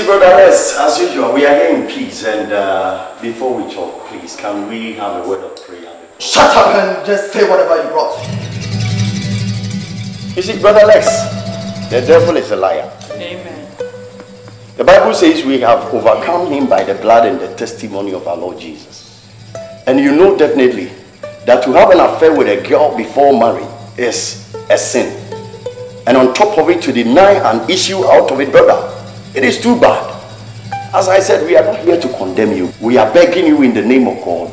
see, Brother Les, as usual, we are here in peace. And before we talk, please, can we have a word of prayer? Shut up and just say whatever you brought. You see, Brother Les, the devil is a liar. Amen. The Bible says we have overcome him by the blood and the testimony of our Lord Jesus. And you know definitely that to have an affair with a girl before marriage is a sin. And on top of it, to deny an issue out of it, brother, it is too bad. As I said, we are not here to condemn you. We are begging you in the name of God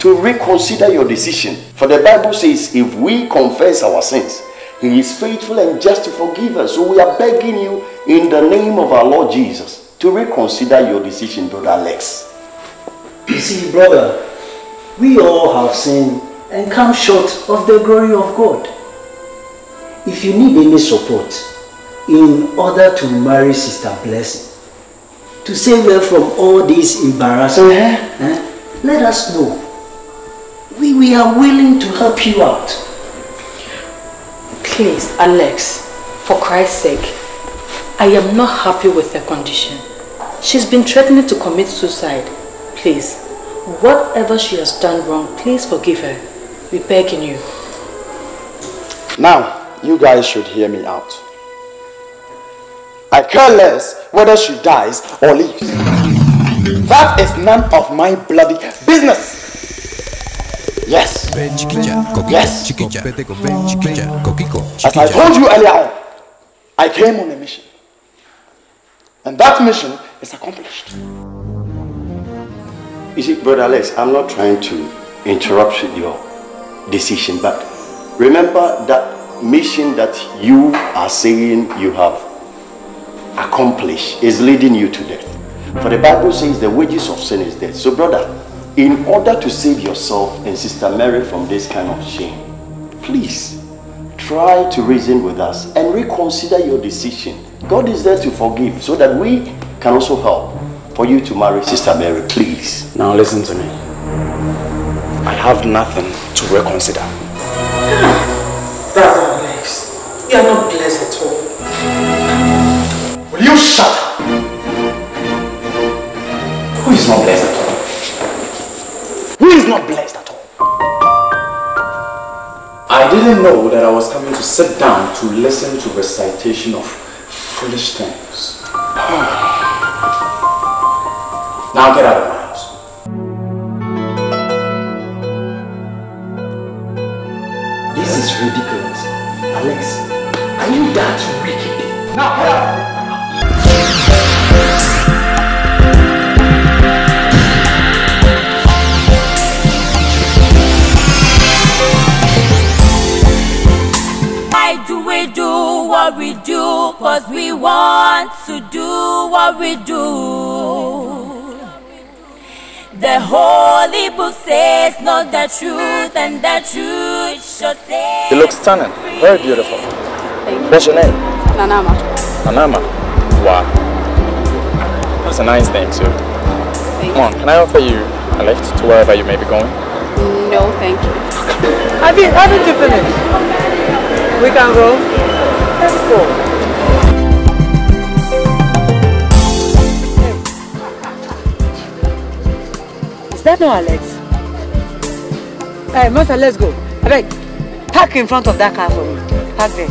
to reconsider your decision. For the Bible says, if we confess our sins, He is faithful and just to forgive us. So we are begging you in the name of our Lord Jesus to reconsider your decision, Brother Alex. You see, brother, we all have sinned and come short of the glory of God. If you need any support in order to marry Sister Blessing, to save her from all this embarrassment, let us know. We are willing to help you out. Please, Alex, for Christ's sake, I am not happy with her condition. She's been threatening to commit suicide. Please, whatever she has done wrong, please forgive her. We beg in you. Now, you guys should hear me out. I care less whether she dies or lives. That is none of my bloody business. Yes. Yes. As I told you earlier on, I came on a mission. And that mission is accomplished. You see, Brother Alex, I'm not trying to interrupt your decision, but remember that mission that you are saying you have accomplish is leading you to death. For the Bible says the wages of sin is death. So brother, in order to save yourself and Sister Mary from this kind of shame, please try to reason with us and reconsider your decision. God is there to forgive so that we can also help for you to marry Sister Mary, please. Now listen to me. I have nothing to reconsider. Brother Alex, you are not blessed at all. You shut up! Who is not blessed at all? Who is not blessed at all? I didn't know that I was coming to sit down to listen to recitation of foolish things. Oh. Now get out of my house. This is ridiculous. Alex, are you that wicked? Now get out of my house! Do what we do, cause we want to do what we do. The holy book says, not the truth, and the truth shall say. You look stunning, very beautiful. Thank you. What's your name? Nanama. Nanama? Wow. That's a nice name, too. Thank Come on, can I offer you a lift to wherever you may be going? No, thank you. I've been to finish. We can go. Let's go. Is that no Alex? Hey, Master, let's go. I beg, park in front of that car for me. Park there.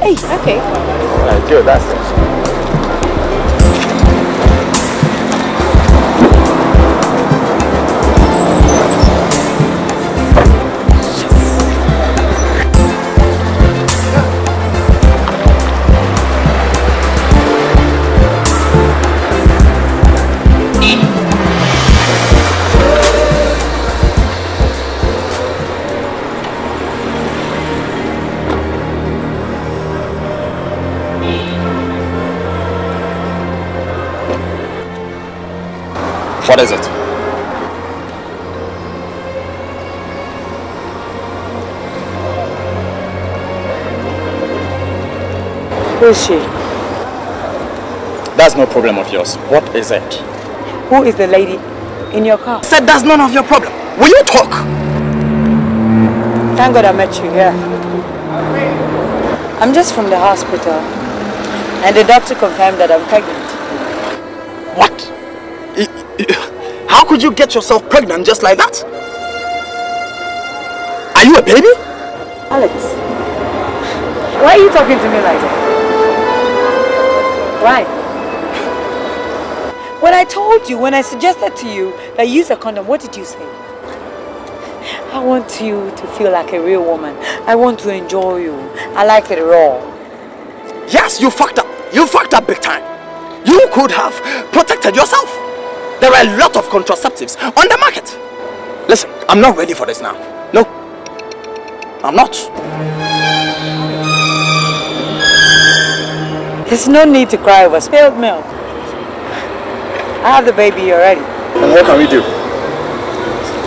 Hey, okay. Alright, good, that's it. What is it? Who is she? That's no problem of yours. What is it? Who is the lady in your car? I said that's none of your problem. Will you talk? Thank God I met you here. Yeah. I'm just from the hospital, and the doctor confirmed that I'm pregnant. What? How could you get yourself pregnant just like that? Are you a baby? Alex, why are you talking to me like that? Why? When I told you, when I suggested to you that you use a condom, what did you say? I want you to feel like a real woman. I want to enjoy you. I like it raw. Yes, you fucked up. You fucked up big time. You could have protected yourself. There are a lot of contraceptives on the market. Listen, I'm not ready for this now. No, I'm not. There's no need to cry over spilled milk. I have the baby already. And what can we do?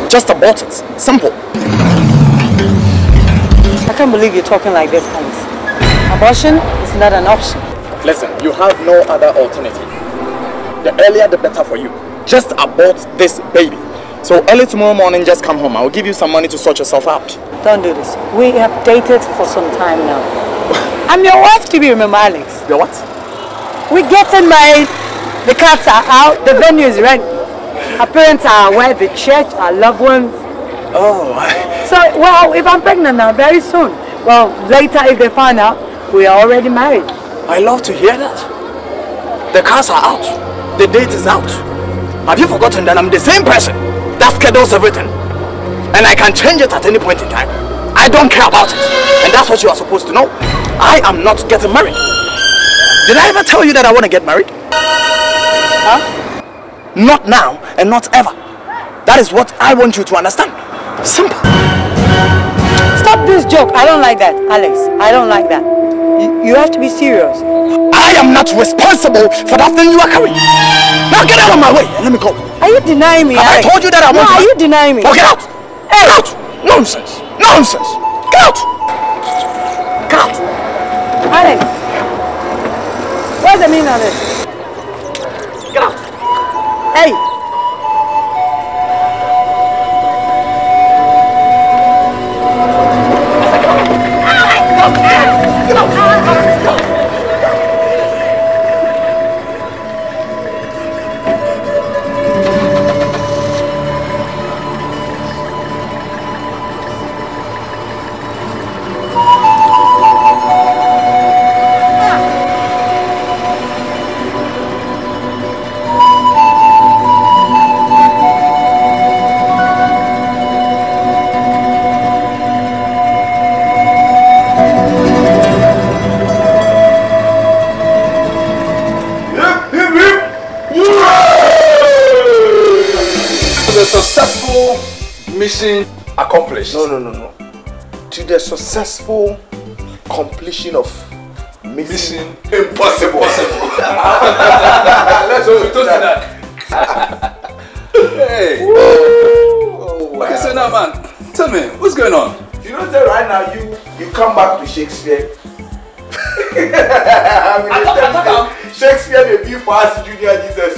Just abort it. Simple. I can't believe you're talking like this, Alex. Abortion is not an option. Listen, you have no other alternative. The earlier the better for you. Just abort this baby. So early tomorrow morning, just come home. I'll give you some money to sort yourself out. Don't do this. We have dated for some time now. I'm your wife to be, remember, Alex. Your what? We're getting married. The cats are out, the venue is ready. Our parents are aware, the church, our loved ones. Oh. So, well, if I'm pregnant now, very soon. Well, later if they find out, we are already married. I love to hear that. The cars are out. The date is out. Have you forgotten that I'm the same person that schedules everything? And I can change it at any point in time. I don't care about it. And that's what you are supposed to know. I am not getting married. Did I ever tell you that I want to get married? Huh? Not now and not ever. That is what I want you to understand. Simple. Stop this joke. I don't like that, Alex. I don't like that. You have to be serious. I am not responsible for that thing you are carrying. Now get out of my way and let me go. Are you denying me, Alex? I told you that I want to. No, are you denying me? Oh, get out. Hey. Get out. Nonsense. Nonsense. Get out. Get out. Alex. What's the meaning of this? Get out. Hey! Get out. Mission accomplished. No. To the successful completion of mission impossible. Let's go to that. Hey. Oh, wow. Okay, so now, man, tell me what's going on. You know that right now you come back to Shakespeare. I mean, I Shakespeare may be for us, Junior Jesus.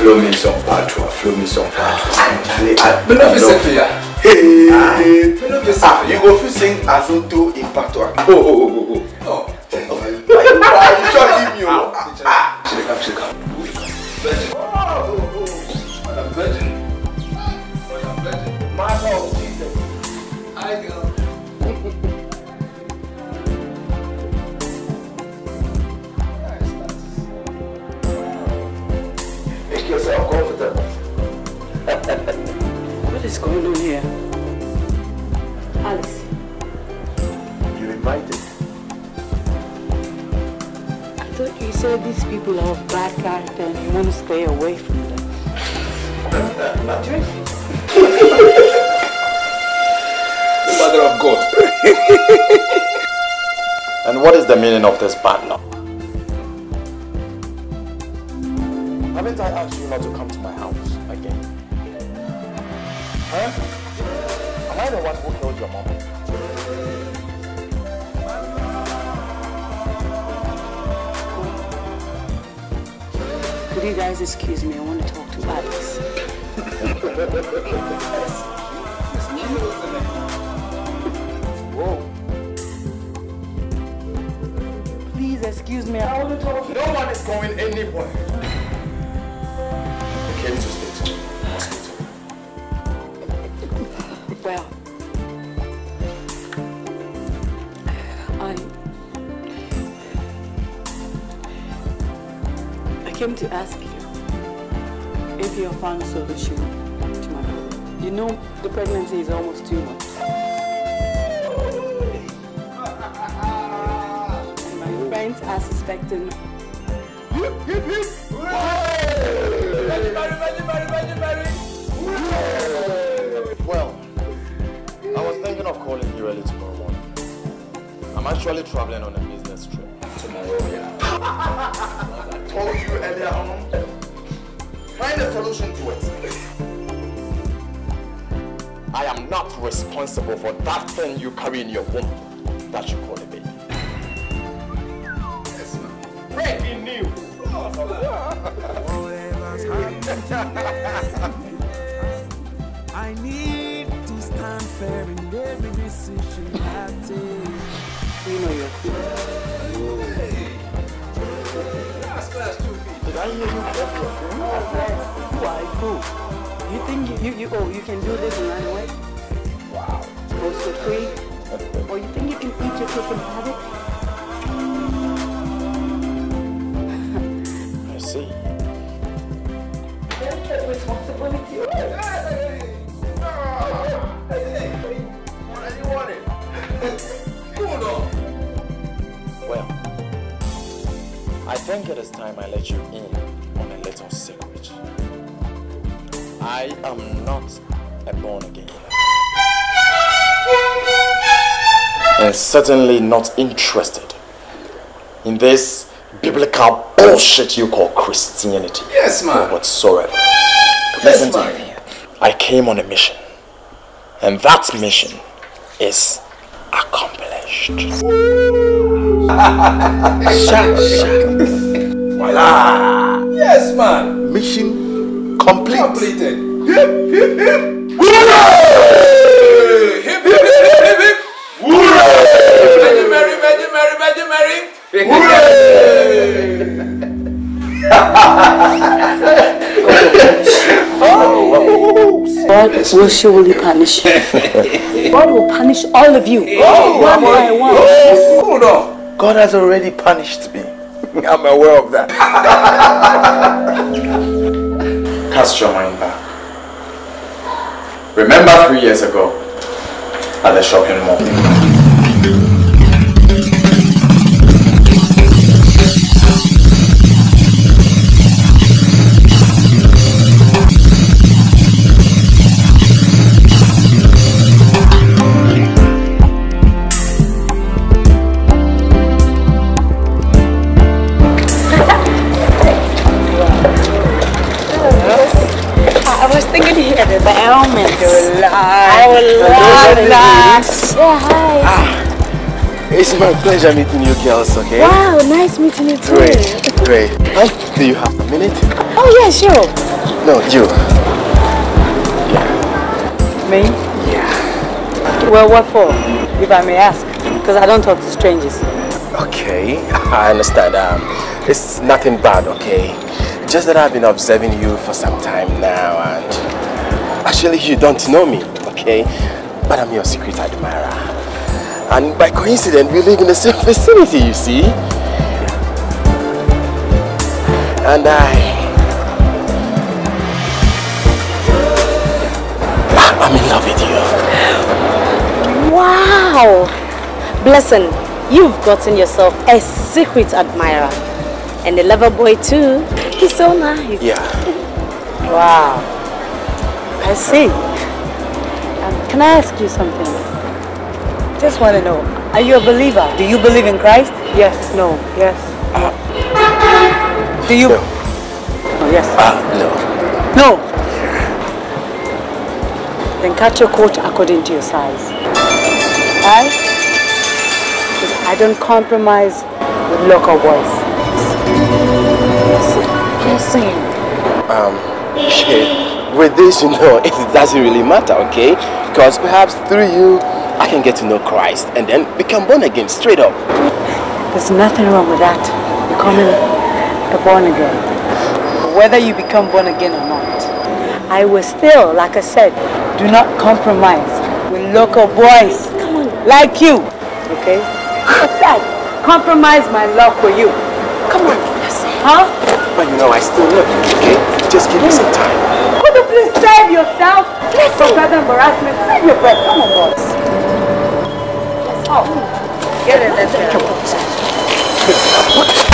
Flow me some patois, flow me some patois. Me no fit sing for ya. Hey, me no fit sing. You go fit sing Azoto in patois. Oh. You sure give me o. Shake up. I'm virgin. I'm virgin. My love, Jesus. I go. What is going on here? Alice. You're invited. I thought you said these people have bad character and you want to stay away from them. Not true. The mother of God. And what is the meaning of this partner? Haven't I asked you not to come to my house again? Huh? Am I the one who killed your mom? Could you guys excuse me? I want to talk to Alex. me. No one is going anywhere. I came to state hospital. Well, I came to ask you if you have found a solution to my problem. You know, the pregnancy is almost 2 months. Are suspecting. Hip, hip, hip! Well, I was thinking of calling you early tomorrow morning. I'm actually traveling on a business trip. Tomorrow, yeah. I told you earlier on. Find a solution to it. I am not responsible for that thing you carry in your womb that you call a baby. Breaking news! I need to stand fair in every decision I take. You know your feet. Did I hear you correctly? Why, who? You think you can do this in any way? Wow. Post for free? Or you think you can eat your cake and have it? See. Responsibility. What do you want it? Hold on. Well, I think it is time I let you in on a little secret. I am not a born again. And certainly not interested in this biblical bullshit you call Christianity. Yes, man. Whatsoever. Listen to me. I came on a mission. And that mission is accomplished. Voila. Yes, man. Mission complete. Completed. Hip, hip, hip. Hooray! Hip, hip, hip, hip, hip. Hooray! Mary, Mary, Mary, Mary, Mary, Mary. Hooray! God will surely punish you. God will punish all of you. One by one. Hold on. God has already punished me. I'm aware of that. Cast your mind back. Remember 3 years ago at the shopping mall. It's my pleasure meeting you girls, okay? Wow, nice meeting you too. Great. Do you have a minute? Oh yeah, sure. No, you. Yeah. Me? Yeah. Well, what for? If I may ask. Because I don't talk to strangers. Okay, I understand. It's nothing bad, okay? Just that I've been observing you for some time now and... Actually, you don't know me, okay? But I'm your secret admirer. And by coincidence, we live in the same vicinity, you see. And I'm in love with you. Wow! Blessing, you've gotten yourself a secret admirer. And a lover boy too. He's so nice. Yeah. Wow. I see. Can I ask you something? Just want to know, are you a believer? Do you believe in Christ? Yes, no, yes. Do you? No. Oh, yes. No. No? Yeah. Then cut your coat according to your size. Right? Because I don't compromise with local boys. Blessing. Okay. With this, it doesn't really matter, okay? Because perhaps through you, I can get to know Christ and then become born again straight up. There's nothing wrong with that. becoming born again. Whether you become born again or not, I will still, like I said, do not compromise with local boys like you. Okay? I said, compromise my love for you. Come on. Huh? But you know, I still love you, okay? Just give me some time. Could you please save yourself? Please, for further embarrassment, save your breath. Come on, boss. Oh, get in there. Come on. What?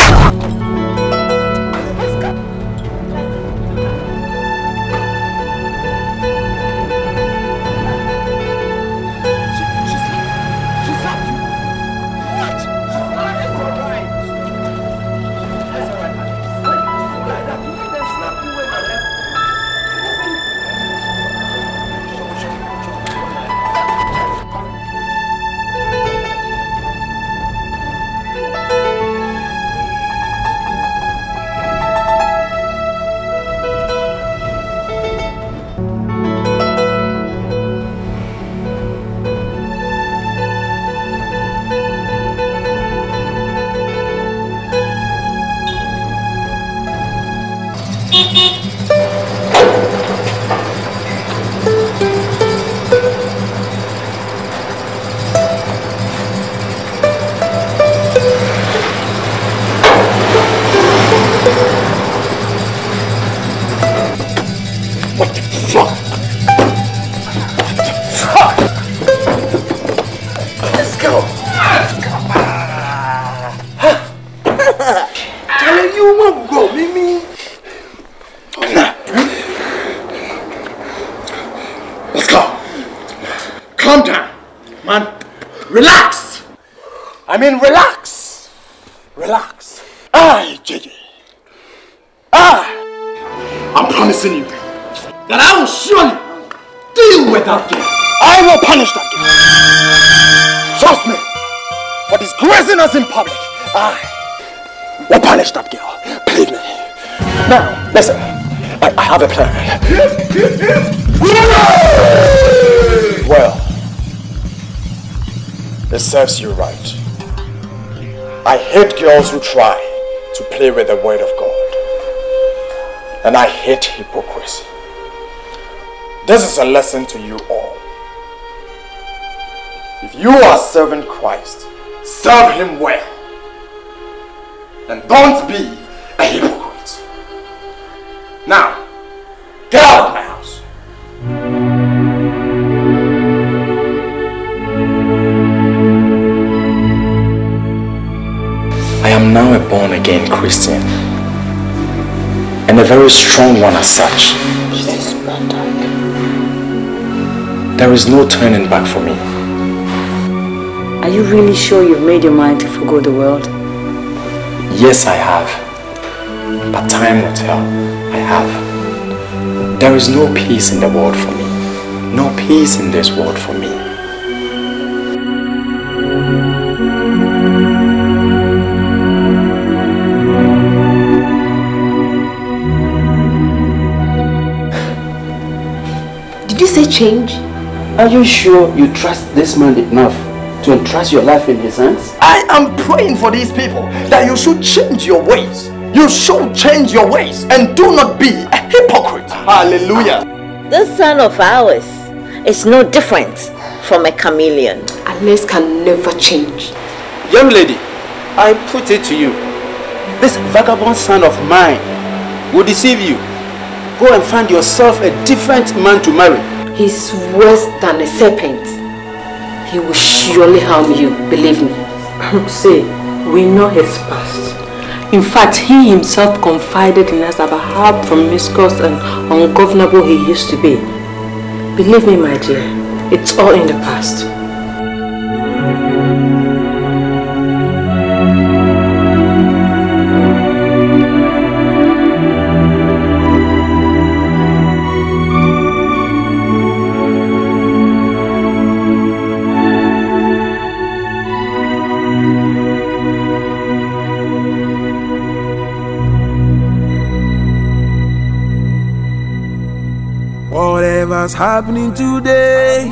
Serves you right. I hate girls who try to play with the word of God. And I hate hypocrisy. This is a lesson to you all. If you are serving Christ, serve Him well. And don't be a hypocrite. Now, get out of my house. I am now a born-again Christian, and a very strong one as such. There is no turning back for me. Are you really sure you've made your mind to forgo the world? Yes, I have. But time will tell. I have. There is no peace in the world for me. No peace in this world for me. Change? Are you sure you trust this man enough to entrust your life in his hands? I am praying for these people that you should change your ways. You should change your ways and do not be a hypocrite. Hallelujah. This son of ours is no different from a chameleon. Alice can never change. Young lady, I put it to you. This vagabond son of mine will deceive you. Go and find yourself a different man to marry. He's worse than a serpent. He will surely harm you, believe me. Say, we know his past. In fact, he himself confided in us about how promiscuous and ungovernable he used to be. Believe me, my dear, it's all in the past. Happening today.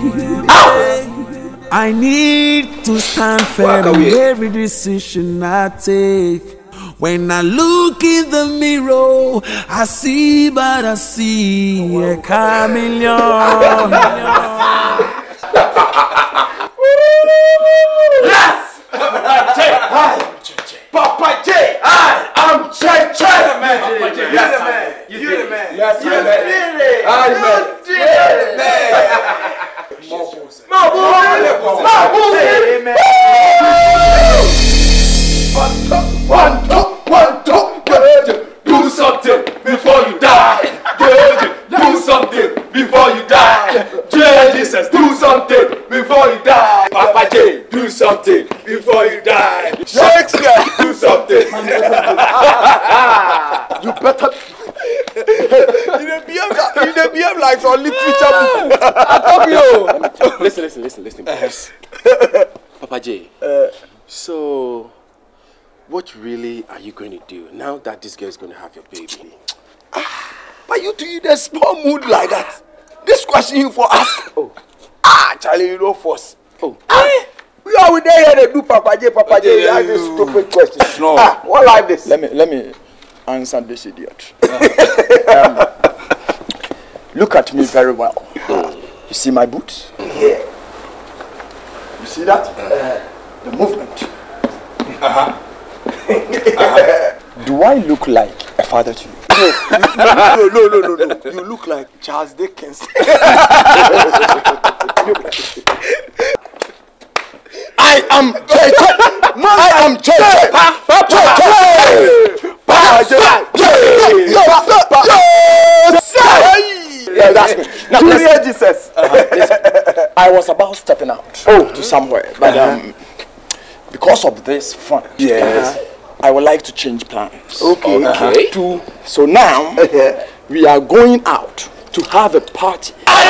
I need to stand firm in every decision I take. When I look in the mirror, I see, but I see a chameleon. Yes! Papa J, I am J. Papa J, yes, you the man. Yes, you the man. You the man. Do something before you die. Do something before you die. Jesus, do something before you die. Papa J, do something before you die. Shakespeare, do something. You better. You behave like some literature book. I talk you. Listen. Yes. Papa J, so what really are you going to do now that this girl is going to have your baby? But you two in a small mood like that. This question you for us. Oh. Charlie, you know force. Oh. We are with there here to do Papa J, Papa J. You have this stupid question. No. What like this? Let me answer this idiot. Look at me very well. You see my boots? Yeah. You see that? The movement. Do I look like a father to you? No. You look like Charles Dickens. I am J. Yeah, that's me. Now, Jesus. I was about stepping out to somewhere, but because of this fun, I would like to change plans. Okay. So now we are going out to have a party. Where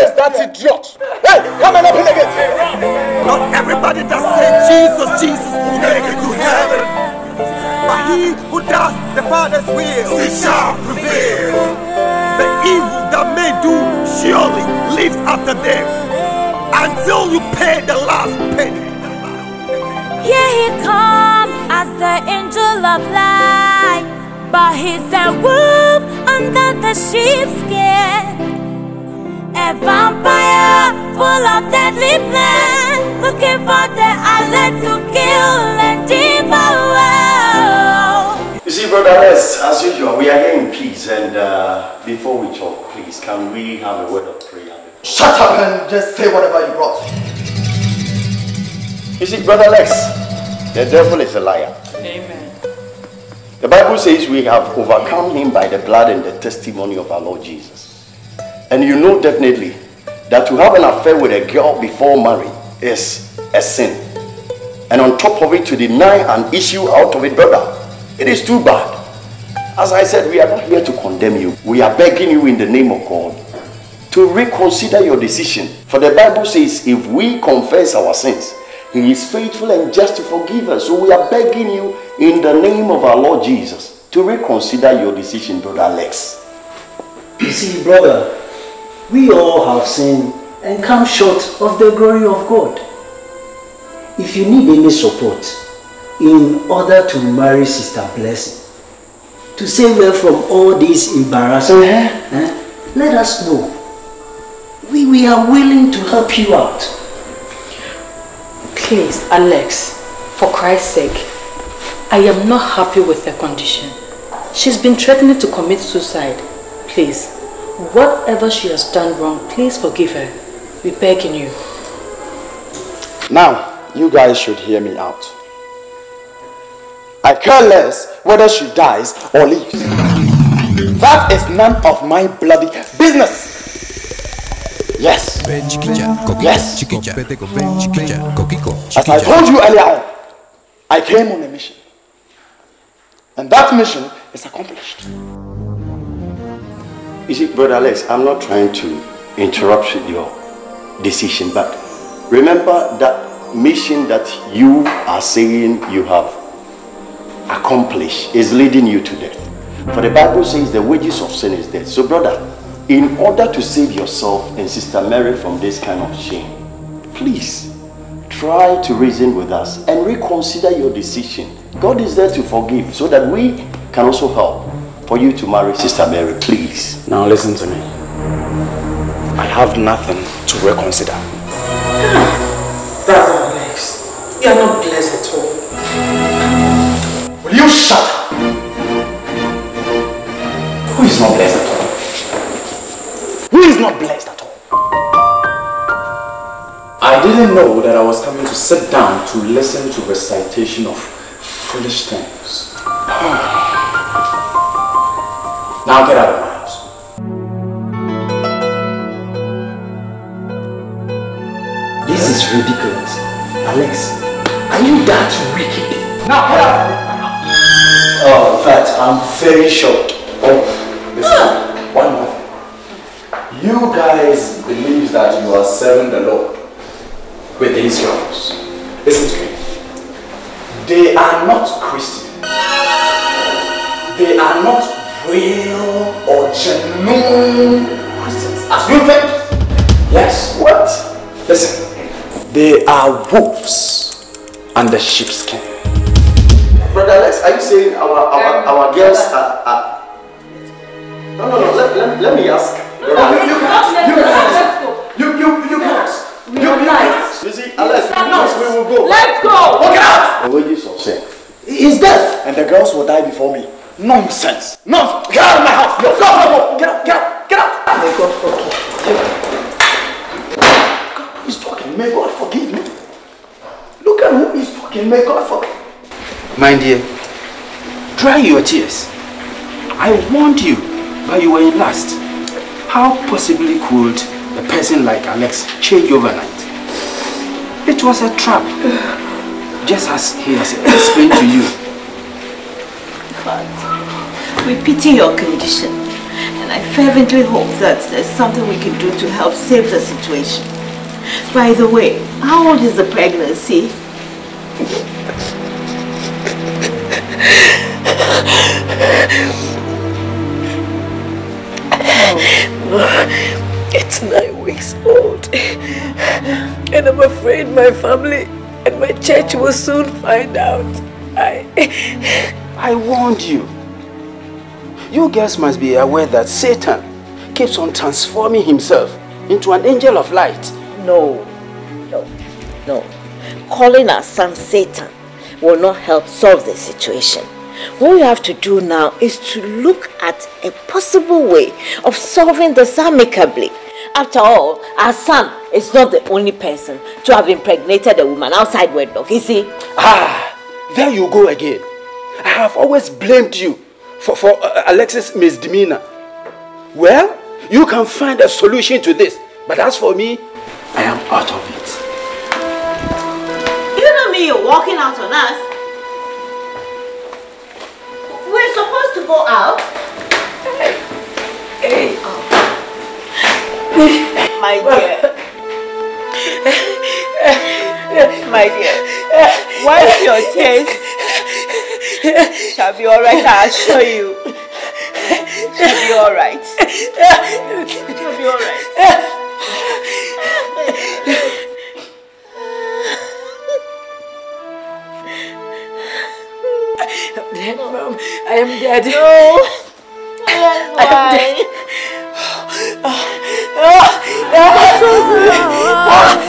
is that idiot? Hey, come and open again. Not everybody that says Jesus will make it to heaven. But he who does the Father's will, he shall prevail. The evil that may do surely lives after death, until you pay the last penny. Here he comes as the angel of light, but he's a wolf under the sheepskin, a vampire full of deadly plans, looking for the outlet to kill and devour. You see, Brother S, as usual, we are here in peace, and before we talk, please, can we have a word of prayer? Shut up and just say whatever you brought. You see, Brother Lex, the devil is a liar. Amen. The Bible says we have overcome him by the blood and the testimony of our Lord Jesus. And you know definitely that to have an affair with a girl before marriage is a sin. And on top of it, to deny an issue out of it, brother, it is too bad. As I said, we are not here to condemn you. We are begging you in the name of God to reconsider your decision. For the Bible says, if we confess our sins, He is faithful and just to forgive us. So we are begging you in the name of our Lord Jesus to reconsider your decision, Brother Alex. You see, brother, we all have sinned and come short of the glory of God. If you need any support in order to marry Sister Blessing, to save her from all these embarrassment, let us know. We are willing to help you out. Please, Alex, for Christ's sake, I am not happy with her condition. She's been threatening to commit suicide. Please, whatever she has done wrong, please forgive her. We beg in you. Now, you guys should hear me out. I care less whether she dies or lives. That is none of my bloody business. Yes. Yes. As I told you earlier on, I came on a mission. And that mission is accomplished. You see, Brother Alex, I'm not trying to interrupt your decision, but remember that mission that you are saying you have accomplished is leading you to death. For the Bible says the wages of sin is death. So brother, in order to save yourself and Sister Mary from this kind of shame, please try to reason with us and reconsider your decision. God is there to forgive so that we can also help for you to marry Sister Mary, please. Now listen to me. I have nothing to reconsider. That's not blessed. You are not blessed at all. Will you shut up? Who is not blessed at all? Who is not blessed at all? I didn't know that I was coming to sit down to listen to recitation of foolish things. Now get out of my house. This is ridiculous. Alex, are you that wicked? Now get out of my house. Oh, in fact, I'm very shocked. Oh, listen, one more. You guys believe that you are serving the Lord with these girls. Listen to me. They are not Christian. They are not real or genuine Christians. As you think. Yes. What? Listen. They are wolves under sheepskin. Brother Alex, are you saying our girls are... No. Let me ask. No, you can ask. You see, Alex, we will go. Let's go! Walk out! The wages of sin is death. And the girls will die before me. Nonsense! Nonsense! Get out of my house! No, no, get out! Get out! Get out! May God forgive. God is talking. May God forgive me. Look at who is talking. May God forgive. My dear, dry your tears. I warned you, but you were in lust. How possibly could a person like Alex change overnight? It was a trap, just as he has explained to you. But we pity your condition, and I fervently hope that there's something we can do to help save the situation. By the way, how old is the pregnancy? Oh. It's 9 weeks old. And I'm afraid my family and my church will soon find out. I warned you. You girls must be aware that Satan keeps on transforming himself into an angel of light. No. Calling our son Satan will not help solve the situation. What we have to do now is to look at a possible way of solving this amicably. After all, our son is not the only person to have impregnated a woman outside wedlock, you see? Ah, there you go again. I have always blamed you for Alexis' misdemeanor. Well, you can find a solution to this, but as for me, I am out of it. You know me, you're walking out on us. We're supposed to go out. Hey. Oh. My dear. My dear. Wipe your tears. It shall be alright, I assure you. It shall be alright. It shall be alright. I'm dead, Mom. I am dead. No. I am dead. Oh,